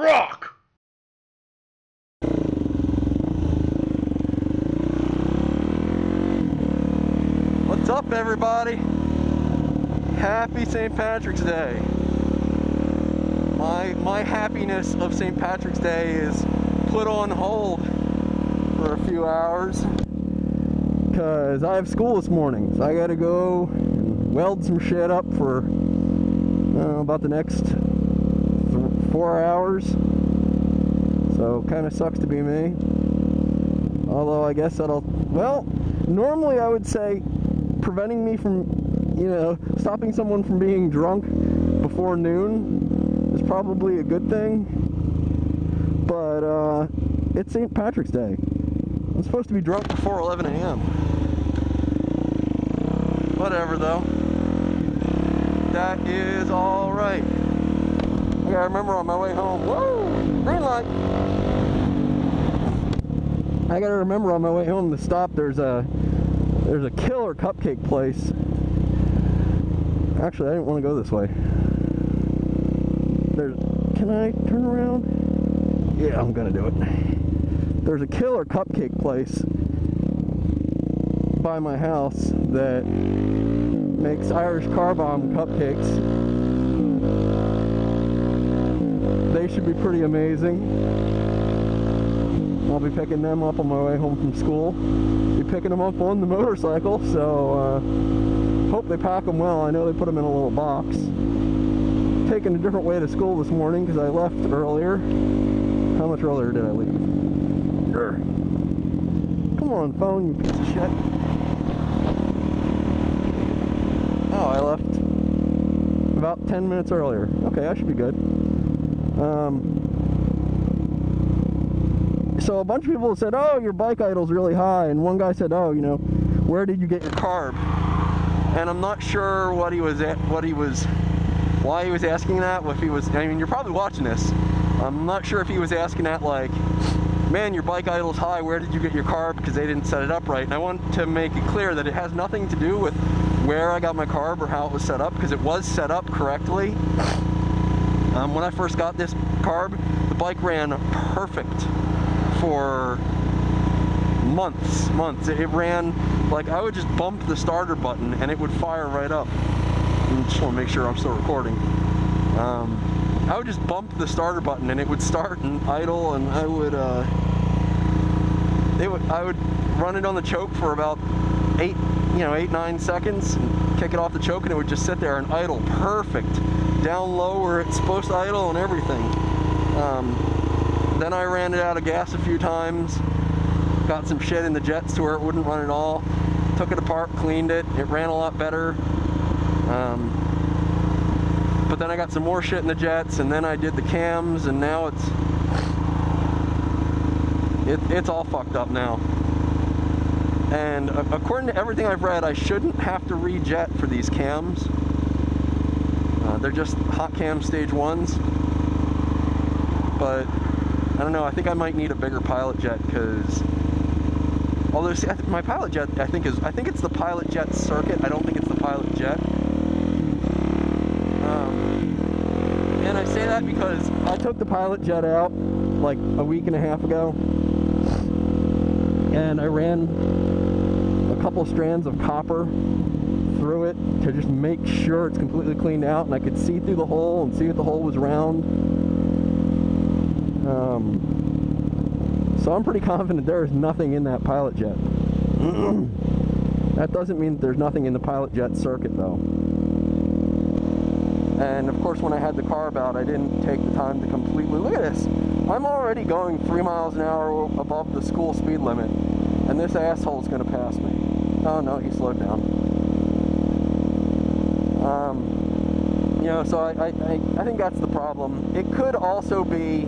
Rock! What's up, everybody? Happy St. Patrick's Day. My happiness of St. Patrick's Day is put on hold for a few hours because I have school this morning, so I gotta go and weld some shit up for about the next 4 hours, so kind of sucks to be me. Although I guess that'll, well, normally I would say preventing me from, stopping someone from being drunk before noon is probably a good thing, but it's St. Patrick's Day. I'm supposed to be drunk before 11 a.m. Whatever, though. That is all right. Okay, I remember on my way home. Whoa! Green light. I gotta remember on my way home to stop. There's a killer cupcake place. Actually, I didn't want to go this way. Can I turn around? Yeah, I'm gonna do it. There's a killer cupcake place by my house that makes Irish car bomb cupcakes. They should be pretty amazing. I'll be picking them up on my way home from school. Be picking them up on the motorcycle, so hope they pack them well. I know they put them in a little box. Taking a different way to school this morning because I left earlier. How much earlier did I leave? Come on, phone, you piece of shit. Oh, I left about 10 minutes earlier. Okay, I should be good. So a bunch of people said, oh, your bike idle's really high. And one guy said, oh, where did you get your carb? And I'm not sure why he was asking that. You're probably watching this. I'm not sure if he was asking that like, man, your bike idle's high, where did you get your carb? Because they didn't set it up right. And I want to make it clear that it has nothing to do with where I got my carb or how it was set up, because it was set up correctly. When I first got this carb, the bike ran perfect for months. It ran, like, I would just bump the starter button and it would fire right up. I just want to make sure I'm still recording. I would just bump the starter button and it would start and idle, and I would I would run it on the choke for about 8-9 seconds, and kick it off the choke, and it would just sit there and idle perfect down low where it's supposed to idle and everything. Then I ran it out of gas a few times, got some shit in the jets to where it wouldn't run at all, took it apart, cleaned it, it ran a lot better. But then I got some more shit in the jets, and then I did the cams, and now it's all fucked up now. And according to everything I've read, I shouldn't have to rejet for these cams. They're just hot cam stage ones. But I don't know. I think I might need a bigger pilot jet because, although see, my pilot jet, I think it's the pilot jet circuit. I don't think it's the pilot jet. And I say that because I took the pilot jet out like a week and a half ago, and I ran a couple strands of copper through it to just make sure it's completely cleaned out, and I could see through the hole and see if the hole was round. So I'm pretty confident there is nothing in that pilot jet. That doesn't mean that there's nothing in the pilot jet circuit, though. And of course, when I had the carb out, I didn't take the time to completely, look at this. I'm already going 3 miles an hour above the school speed limit, and this asshole's gonna pass me. Oh no, he slowed down. So I think that's the problem. It could also be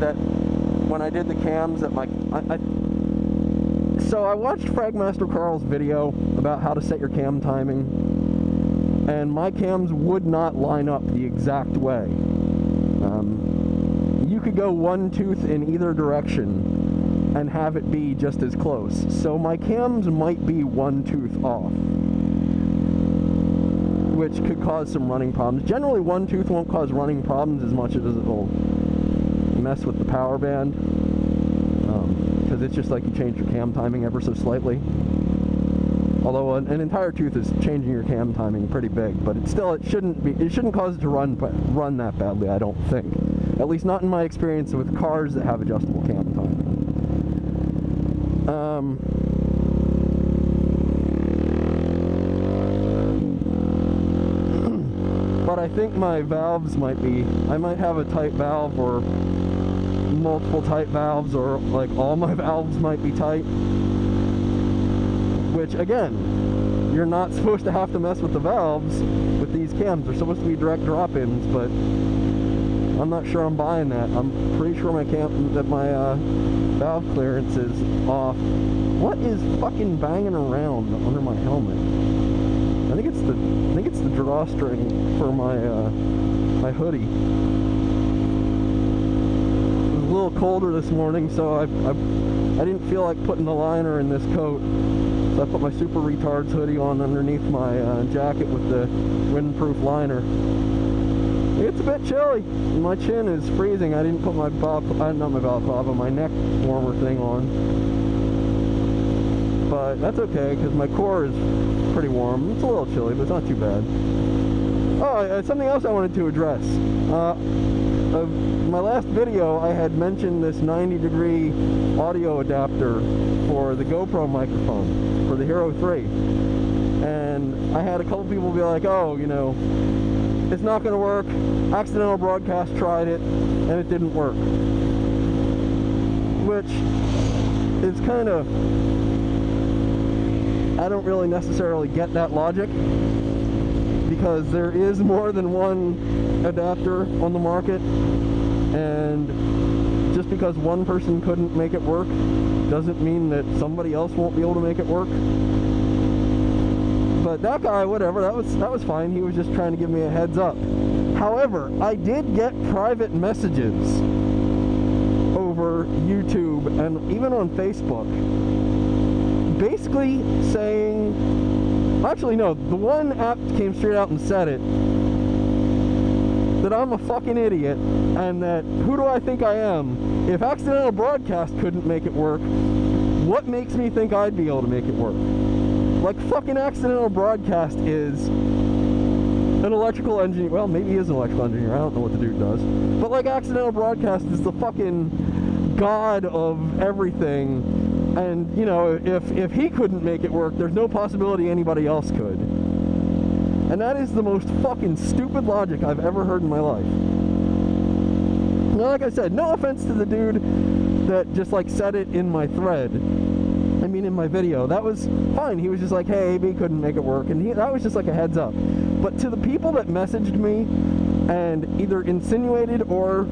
that when I did the cams, that so I watched Fragmaster Carl's video about how to set your cam timing. And my cams would not line up the exact way. You could go one tooth in either direction and have it be just as close. So my cams might be one tooth off, which could cause some running problems. Generally, one tooth won't cause running problems as much as it'll mess with the power band, because it's just like you change your cam timing ever so slightly. Although an entire tooth is changing your cam timing pretty big, but it's still, it shouldn't cause it to run that badly, I don't think. At least not in my experience with cars that have adjustable cam timing. But I think my valves might be, I might have a tight valve or multiple tight valves, or like all my valves might be tight. Which again, you're not supposed to have to mess with the valves with these cams. They're supposed to be direct drop-ins, but I'm not sure I'm buying that. I'm pretty sure my valve clearance is off. What is fucking banging around under my helmet? I think it's the drawstring for my my hoodie. It was a little colder this morning, so I didn't feel like putting the liner in this coat, so I put my superretards hoodie on underneath my jacket with the windproof liner. It's a bit chilly. My chin is freezing. I didn't put my my neck warmer thing on, but that's okay because my core is pretty warm. It's a little chilly, but it's not too bad. Oh, something else I wanted to address. My last video, I had mentioned this 90-degree audio adapter for the GoPro microphone, for the Hero 3. And I had a couple people be like, oh, you know, it's not going to work. Accidental Broadcast tried it, and it didn't work. Which is kind of... I don't really necessarily get that logic, because there is more than one adapter on the market, and just because one person couldn't make it work doesn't mean that somebody else won't be able to make it work. But that guy, whatever, that was fine. He was just trying to give me a heads up. However, I did get private messages over YouTube and even on Facebook, basically saying, actually no, the one app came straight out and said it, that I'm a fucking idiot, and that who do I think I am? If Accidental Broadcast couldn't make it work, what makes me think I'd be able to make it work? Like, fucking Accidental Broadcast is an electrical engineer. Well, maybe he is an electrical engineer, I don't know what the dude does, but like, Accidental Broadcast is the fucking god of everything. And, you know, if he couldn't make it work, there's no possibility anybody else could. And that is the most fucking stupid logic I've ever heard in my life. Now, like I said, no offense to the dude that just, like, said it in my thread. I mean, in my video. That was fine. He was just like, hey, AB couldn't make it work. And that was just like a heads up. But to the people that messaged me and either insinuated, or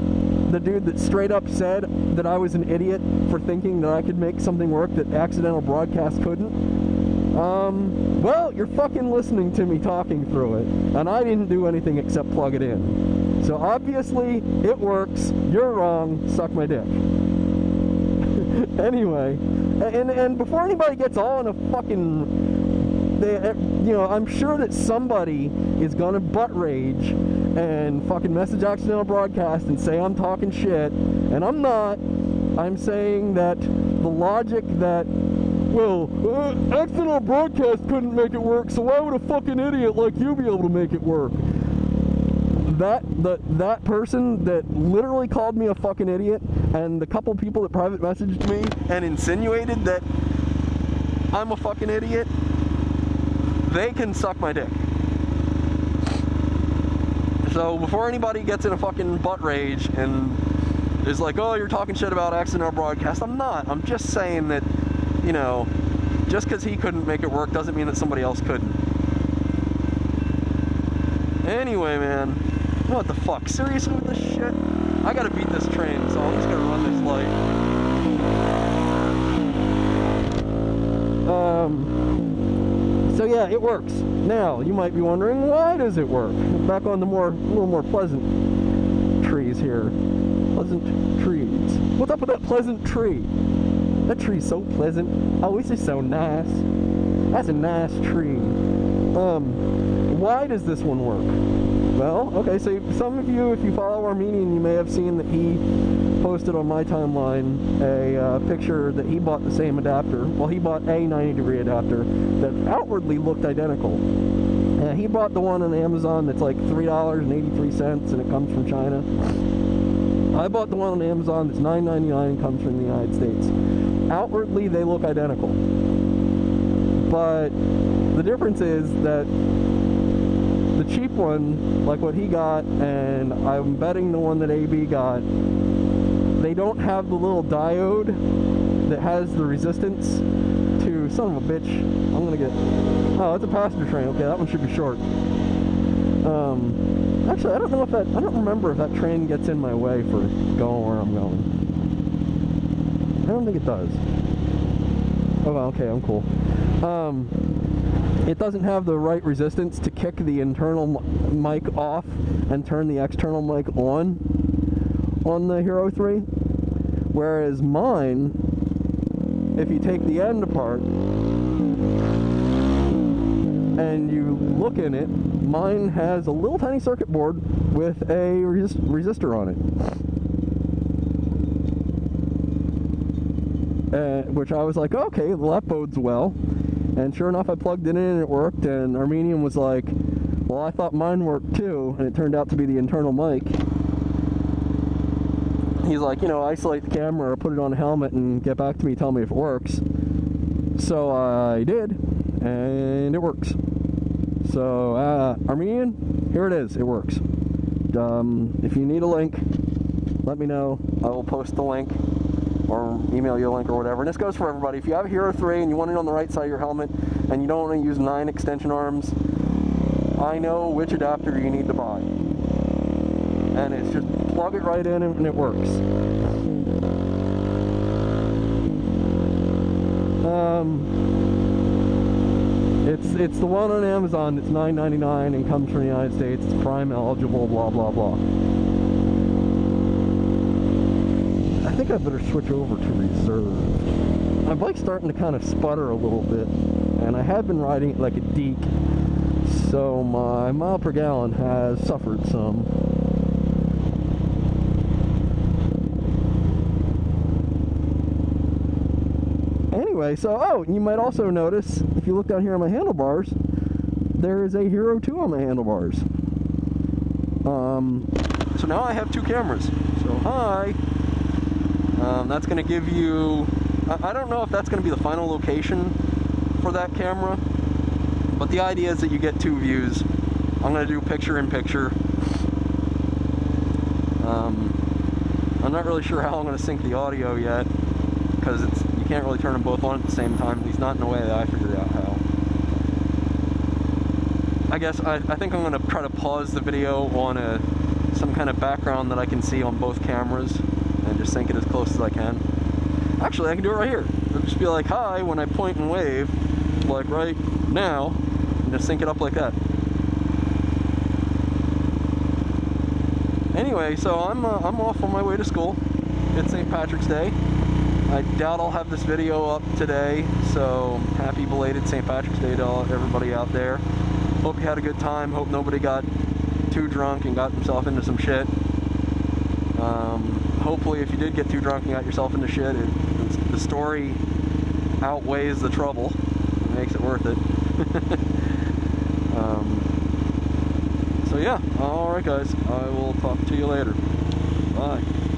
the dude that straight up said that I was an idiot for thinking that I could make something work that Accidental Broadcast couldn't, well, you're fucking listening to me talking through it, and I didn't do anything except plug it in. So obviously, it works, you're wrong, suck my dick. Anyway, and before anybody gets all in a fucking, you know, I'm sure that somebody is gonna butt rage and fucking message Accidental Broadcast and say I'm talking shit, and I'm not. I'm saying that the logic that, well, Accidental Broadcast couldn't make it work, so why would a fucking idiot like you be able to make it work? That person that literally called me a fucking idiot, and the couple people that private messaged me and insinuated that I'm a fucking idiot, they can suck my dick. So before anybody gets in a fucking butt rage and is like, oh, you're talking shit about Accidental Broadcast, I'm not. I'm just saying that, you know, just because he couldn't make it work doesn't mean that somebody else couldn't. Anyway, man, what the fuck? Seriously with this shit? I gotta beat this train, so I'm just gonna run this light. So yeah, it works. Now, you might be wondering, why does it work? Back on the little more pleasant trees here. Pleasant trees. What's up with that pleasant tree? That tree's so pleasant. Oh, it's just so nice. That's a nice tree. why does this one work? Well, okay, so some of you, if you follow Armenian, you may have seen that he posted on my timeline a picture that he bought the same adapter. Well, he bought a 90-degree adapter that outwardly looked identical. He bought the one on Amazon that's like $3.83 and it comes from China. I bought the one on Amazon that's $9.99 and comes from the United States. Outwardly, they look identical. But the difference is that the cheap one, like what he got, and I'm betting the one that AB got, they don't have the little diode that has the resistance to, son of a bitch, I'm gonna get, oh, it's a passenger train, okay, that one should be short. Actually, I don't know if that, I don't remember if that train gets in my way for going where I'm going. I don't think it does. Oh, okay, I'm cool. It doesn't have the right resistance to kick the internal mic off and turn the external mic on the Hero 3, whereas mine, if you take the end apart and you look in it, mine has a little tiny circuit board with a resistor on it. Which I was like, okay, well, that bodes well. And sure enough, I plugged it in and it worked, and Armenian was like, well, I thought mine worked too, and it turned out to be the internal mic. He's like, you know, isolate the camera, put it on a helmet, and get back to me, tell me if it works. So I did, and it works. So, Armenian, here it is, it works. If you need a link, let me know, I will post the link. Or email you a link or whatever. And this goes for everybody. If you have a Hero 3 and you want it on the right side of your helmet and you don't want to use 9 extension arms, I know which adapter you need to buy. And it's just plug it right in and it works. It's the one on Amazon that's $9.99 and comes from the United States. It's Prime eligible, blah, blah, blah. I think I better switch over to reserve. My bike's starting to kind of sputter a little bit, and I have been riding it like a deke, so my mile per gallon has suffered some. Anyway, so, oh, you might also notice, if you look down here on my handlebars, there is a Hero 2 on my handlebars. So now I have two cameras, so hi! That's going to give you, I don't know if that's going to be the final location for that camera, but the idea is that you get two views. I'm going to do picture-in-picture. I'm not really sure how I'm going to sync the audio yet, because you can't really turn them both on at the same time, at least not in a way that I figured out how. I guess I think I'm going to try to pause the video on some kind of background that I can see on both cameras. And just sync it as close as I can. Actually, I can do it right here. It'll just be like, hi, when I point and wave, like right now, and just sync it up like that. Anyway, so I'm off on my way to school. It's St. Patrick's Day. I doubt I'll have this video up today, so happy belated St. Patrick's Day to everybody out there. Hope you had a good time. Hope nobody got too drunk and got themselves into some shit. Hopefully, if you did get too drunk and got yourself into shit, the story outweighs the trouble. It makes it worth it. So yeah, alright guys, I will talk to you later. Bye.